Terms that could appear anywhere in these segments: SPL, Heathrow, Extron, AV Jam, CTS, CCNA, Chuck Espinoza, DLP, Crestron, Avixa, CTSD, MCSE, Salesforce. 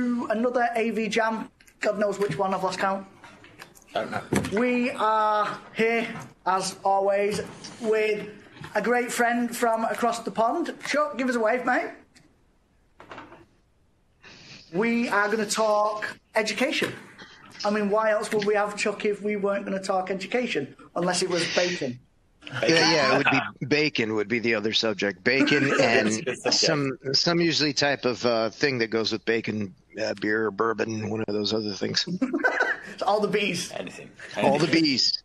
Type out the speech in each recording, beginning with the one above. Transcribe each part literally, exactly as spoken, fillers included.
to another A V Jam. God knows which one, I've lost count. Don't know. We are here, as always, with a great friend from across the pond. Chuck, give us a wave, mate. We are going to talk education. I mean, why else would we have Chuck if we weren't going to talk education? Unless it was bacon. Bacon. Yeah, yeah, it would be bacon would be the other subject. Bacon and subject. some some usually type of uh, thing that goes with bacon, uh, beer, or bourbon, one of those other things. It's all the bees. Anything. Anything. All the bees.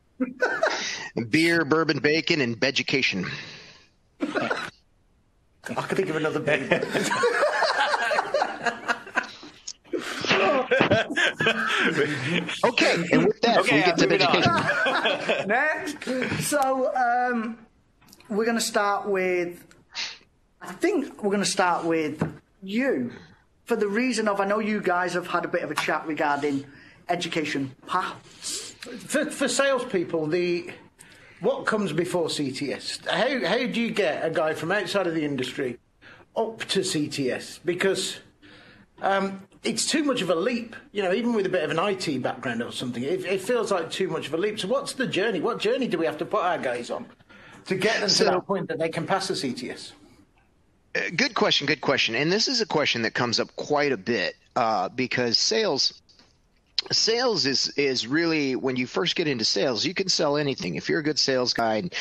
Beer, bourbon, bacon, and vegetation. I could think of another bee. Okay, and with that, okay, we get to education. Next. So um, we're going to start with, I think we're going to start with you, for the reason of, I know you guys have had a bit of a chat regarding education paths. For, for salespeople, the, what comes before C T S? How, how do you get a guy from outside of the industry up to C T S? Because... Um, it's too much of a leap, you know, even with a bit of an I T background or something. It, it feels like too much of a leap. So what's the journey? What journey do we have to put our guys on to get them to so, that point that they can pass the C T S? Good question, good question. And this is a question that comes up quite a bit uh, because sales sales is, is really, when you first get into sales, you can sell anything. If you're a good sales guy and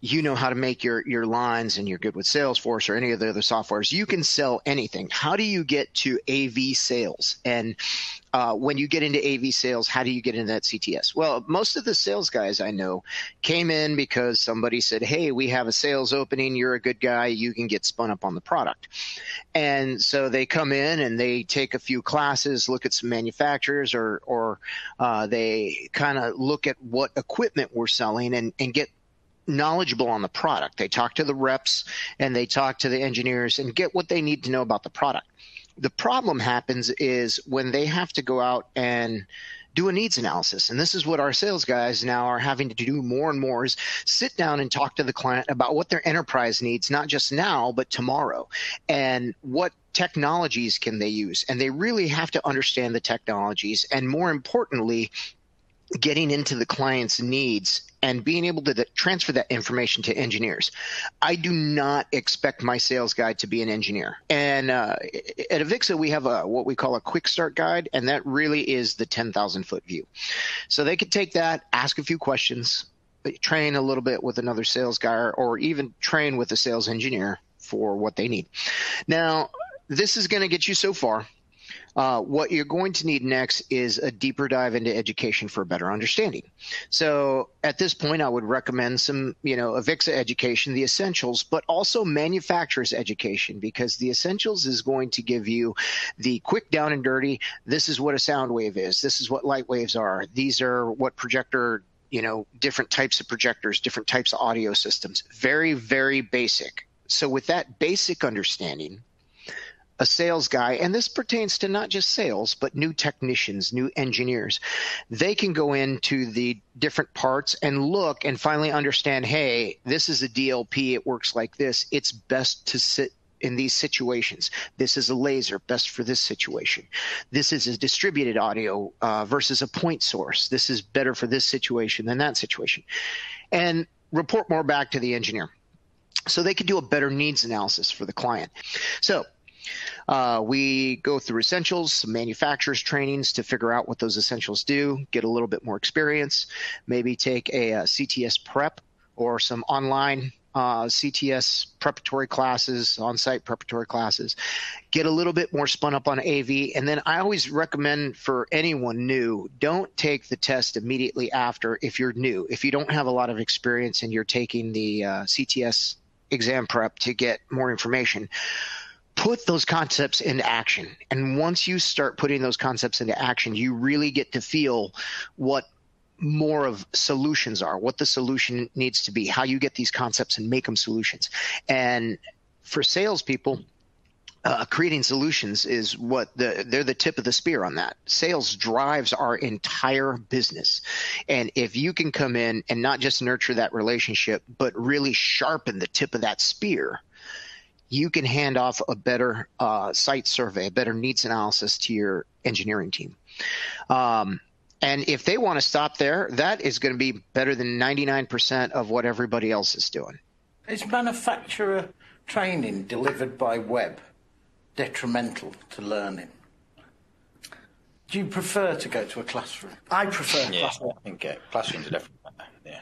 you know how to make your, your lines and you're good with Salesforce or any of the other softwares, you can sell anything. How do you get to A V sales? And uh, when you get into A V sales, how do you get into that C T S? Well, most of the sales guys I know came in because somebody said, hey, we have a sales opening. You're a good guy. You can get spun up on the product. And so they come in and they take a few classes, look at some manufacturers, or, or uh, they kind of look at what equipment we're selling and, and get knowledgeable on the product. They talk to the reps and they talk to the engineers and get what they need to know about the product. The problem happens is when they have to go out and do a needs analysis. And this is what our sales guys now are having to do more and more, is sit down and talk to the client about what their enterprise needs, not just now, but tomorrow, and what technologies can they use. And they really have to understand the technologies, and more importantly, getting into the client's needs and being able to transfer that information to engineers. I do not expect my sales guy to be an engineer. And uh, at Avixa, we have a what we call a quick start guide, and that really is the ten thousand foot view. So they could take that, ask a few questions, train a little bit with another sales guy, or, or even train with a sales engineer for what they need. Now, this is going to get you so far. Uh, what you're going to need next is a deeper dive into education for a better understanding. So at this point, I would recommend some, you know, Avixa education, the essentials, but also manufacturer's education, because the essentials is going to give you the quick down and dirty. This is what a sound wave is. This is what light waves are. These are what projector, you know, different types of projectors, different types of audio systems. Very, very basic. So with that basic understanding, a sales guy, and this pertains to not just sales, but new technicians, new engineers, they can go into the different parts and look and finally understand, hey, this is a D L P. It works like this. It's best to sit in these situations. This is a laser, best for this situation. This is a distributed audio uh, versus a point source. This is better for this situation than that situation. And report more back to the engineer. So they could do a better needs analysis for the client. So Uh, we go through essentials, manufacturers trainings to figure out what those essentials do, get a little bit more experience, maybe take a, a C T S prep or some online uh, C T S preparatory classes, on-site preparatory classes, get a little bit more spun up on A V. And then I always recommend for anyone new, don't take the test immediately after if you're new. If you don't have a lot of experience and you're taking the uh, C T S exam prep to get more information, put those concepts into action. And once you start putting those concepts into action, you really get to feel what more of solutions are, what the solution needs to be, how you get these concepts and make them solutions. And for salespeople, uh, creating solutions is what the, they're the tip of the spear on that. Sales drives our entire business. And if you can come in and not just nurture that relationship, but really sharpen the tip of that spear, you can hand off a better uh, site survey, a better needs analysis to your engineering team. Um, and if they want to stop there, that is going to be better than ninety-nine percent of what everybody else is doing. Is manufacturer training delivered by web detrimental to learning? Do you prefer to go to a classroom? I prefer yeah, classroom. I think uh, classrooms are definitely better, yeah.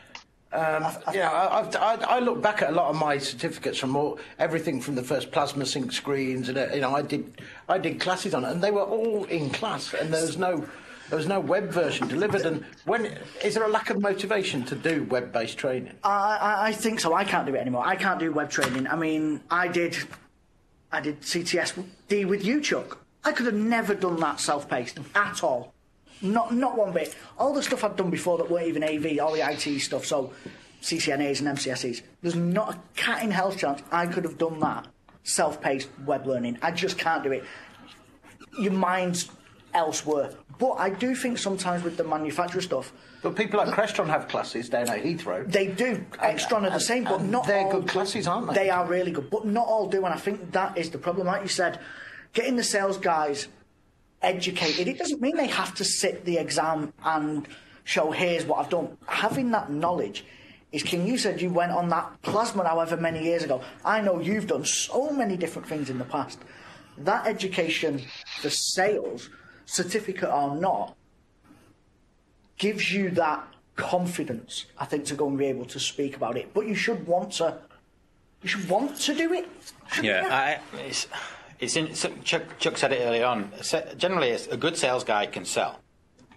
Um, I, yeah, I, I, I look back at a lot of my certificates from all, everything from the first plasma sync screens, and you know, I did I did classes on it, and they were all in class, and there was no there was no web version delivered. And when is there a lack of motivation to do web-based training? I, I think so. I can't do it anymore. I can't do web training. I mean, I did I did C T S D with you, Chuck. I could have never done that self-paced at all. Not not one bit. All the stuff I've done before that weren't even A V, all the I T stuff, so C C N As and M C S Es, there's not a cat in hell's chance I could have done that self-paced web learning. I just can't do it. Your mind's elsewhere. But I do think sometimes with the manufacturer stuff... But people like Crestron have classes down at Heathrow. They do. Extron are the same, but not all... They're good classes, aren't they? They are really good, but not all do, and I think that is the problem. Like you said, getting the sales guys educated, it doesn't mean they have to sit the exam and show, here's what I've done. Having that knowledge is king. You said you went on that plasma however many years ago. I know you've done so many different things in the past. That education for sales, certificate or not, gives you that confidence, I think, to go and be able to speak about it. But you should want to, you should want to do it. Yeah, I... It's... It's in, so Chuck, Chuck said it earlier on. Generally, a good sales guy can sell,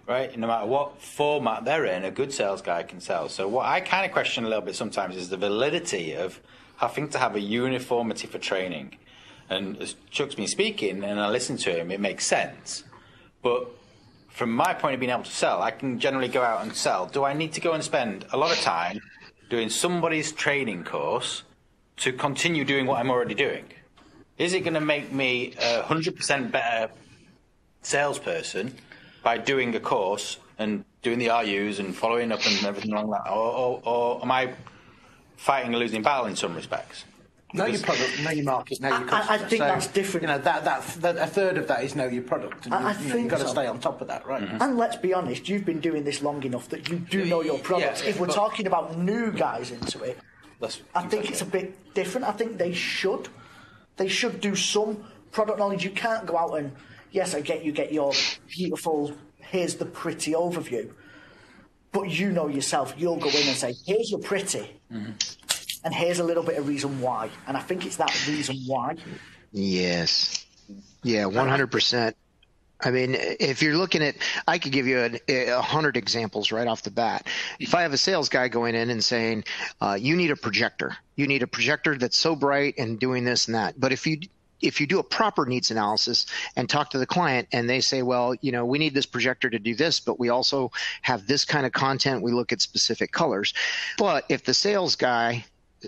right? No matter what format they're in, a good sales guy can sell. So what I kind of question a little bit sometimes is the validity of having to have a uniformity for training. And as Chuck's been speaking, and I listen to him, it makes sense. But from my point of being able to sell, I can generally go out and sell. Do I need to go and spend a lot of time doing somebody's training course to continue doing what I'm already doing? Is it going to make me a one hundred percent better salesperson by doing a course and doing the R Us and following up and everything along that? Or, or, or am I fighting a losing battle in some respects? Know your product, know your market, know your customer. I, I think so, that's different. You know, that, that, that, a third of that is know your product. And I, you, I you think you've got so. to stay on top of that, right? Mm-hmm. And let's be honest, you've been doing this long enough that you do know your product. Yeah, if we're but, talking about new guys into it, that's I exactly. think it's a bit different. I think they should... They should do some product knowledge. You can't go out and, yes, I get you get your beautiful, here's the pretty overview. But you know yourself, you'll go in and say, here's your pretty, mm-hmm. and here's a little bit of reason why. And I think it's that reason why. Yes. Yeah, one hundred percent. I mean, if you're looking at, I could give you an, a hundred examples right off the bat. If I have a sales guy going in and saying, uh, you need a projector, you need a projector that's so bright and doing this and that. But if you, if you do a proper needs analysis and talk to the client and they say, well, you know, we need this projector to do this, but we also have this kind of content. We look at specific colors. But if the sales guy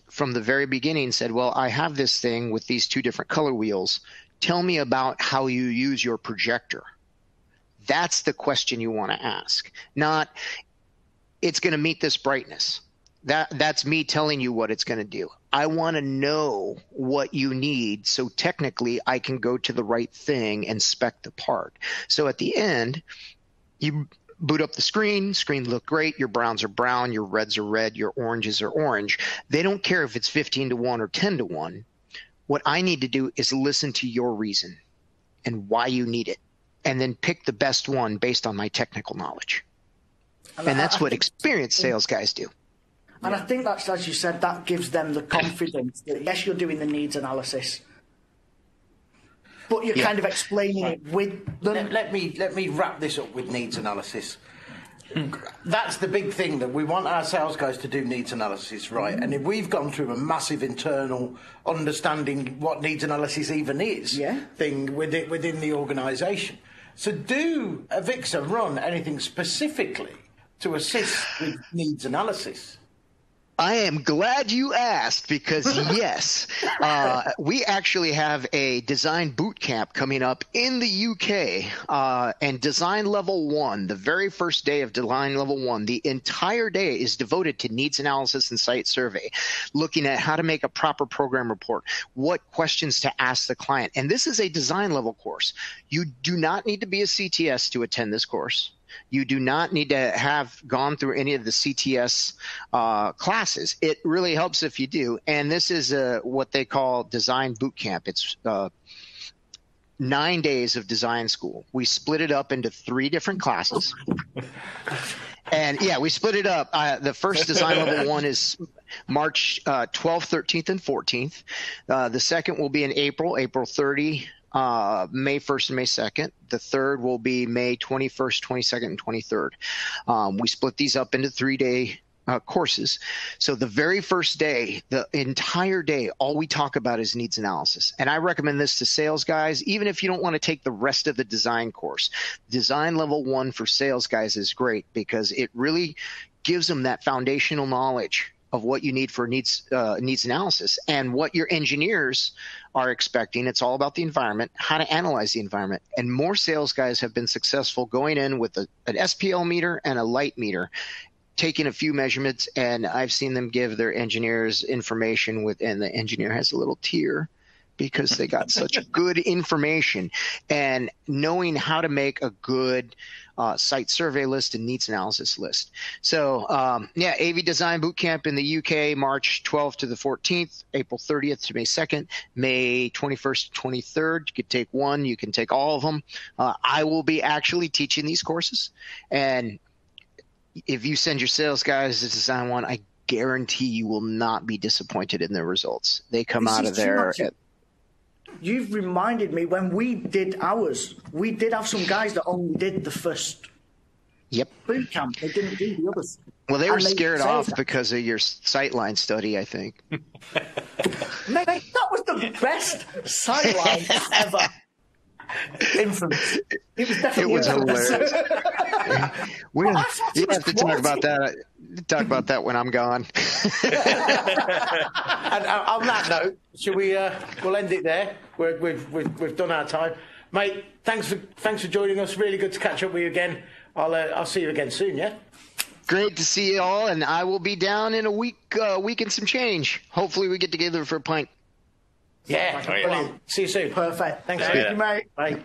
from the very beginning said, well, I have this thing with these two different color wheels, tell me about how you use your projector. That's the question you want to ask. Not, it's going to meet this brightness. That, that's me telling you what it's going to do. I want to know what you need so technically I can go to the right thing and spec the part. So at the end, you boot up the screen, screen look great, your browns are brown, your reds are red, your oranges are orange. They don't care if it's fifteen to one or ten to one. What I need to do is listen to your reason and why you need it, and then pick the best one based on my technical knowledge. And, and that's I, I what experienced sales guys do. And yeah. I think that's, as you said, that gives them the confidence that, yes, you're doing the needs analysis, but you're yeah. kind of explaining right. it with them. Let, let, me, let me wrap this up with needs analysis. That's the big thing, that we want our sales guys to do needs analysis, right? Mm-hmm. And if we've gone through a massive internal understanding what needs analysis even is yeah. thing within, within the organisation. So do Avixa run anything specifically to assist with needs analysis? I am glad you asked, because yes, uh, we actually have a design boot camp coming up in the U K, uh, and design level one, the very first day of design level one, the entire day is devoted to needs analysis and site survey, looking at how to make a proper program report, what questions to ask the client. And this is a design level course. You do not need to be a C T S to attend this course. You do not need to have gone through any of the C T S uh, classes. It really helps if you do. And this is a, what they call design boot camp. It's uh, nine days of design school. We split it up into three different classes. And yeah, we split it up. Uh, the first design level one is March uh, twelfth, thirteenth, and fourteenth. Uh, the second will be in April, April thirtieth. Uh, May first and May second. The third will be May twenty-first, twenty-second, and twenty-third. Um, we split these up into three-day uh, courses. So the very first day, the entire day, all we talk about is needs analysis. And I recommend this to sales guys, even if you don't want to take the rest of the design course. Design level one for sales guys is great because it really gives them that foundational knowledge of what you need for needs uh, needs analysis and what your engineers are expecting. It's all about the environment, how to analyze the environment. And more sales guys have been successful going in with a, an S P L meter and a light meter, taking a few measurements, and I've seen them give their engineers information with, and the engineer has a little tear because they got such good information. And knowing how to make a good uh, site survey list and needs analysis list. So um, yeah, A V Design Bootcamp in the U K, March twelfth to the fourteenth, April thirtieth to May second, May twenty-first to twenty-third. You could take one, you can take all of them. Uh, I will be actually teaching these courses. And if you send your sales guys to design one, I guarantee you will not be disappointed in their results. They come this out of there. You've reminded me when we did ours, we did have some guys that only did the first yep. boot camp. They didn't do the others. Well, they were scared off that. because of your sightline study, I think. Mate, that was the best sightline ever. Infamous. It was definitely it was hilarious. we well, have, we have to talk about that. Talk about that when I'm gone. And on that note, shall we? Uh, we'll end it there. We're, we've we've we've done our time, mate. Thanks for thanks for joining us. Really good to catch up with you again. I'll uh, I'll see you again soon. Yeah. Great to see you all, and I will be down in a week, uh, week and some change. Hopefully, we get together for a pint. Yeah. Oh, yeah. See you soon. Perfect. Thanks. Thank you, mate. Bye.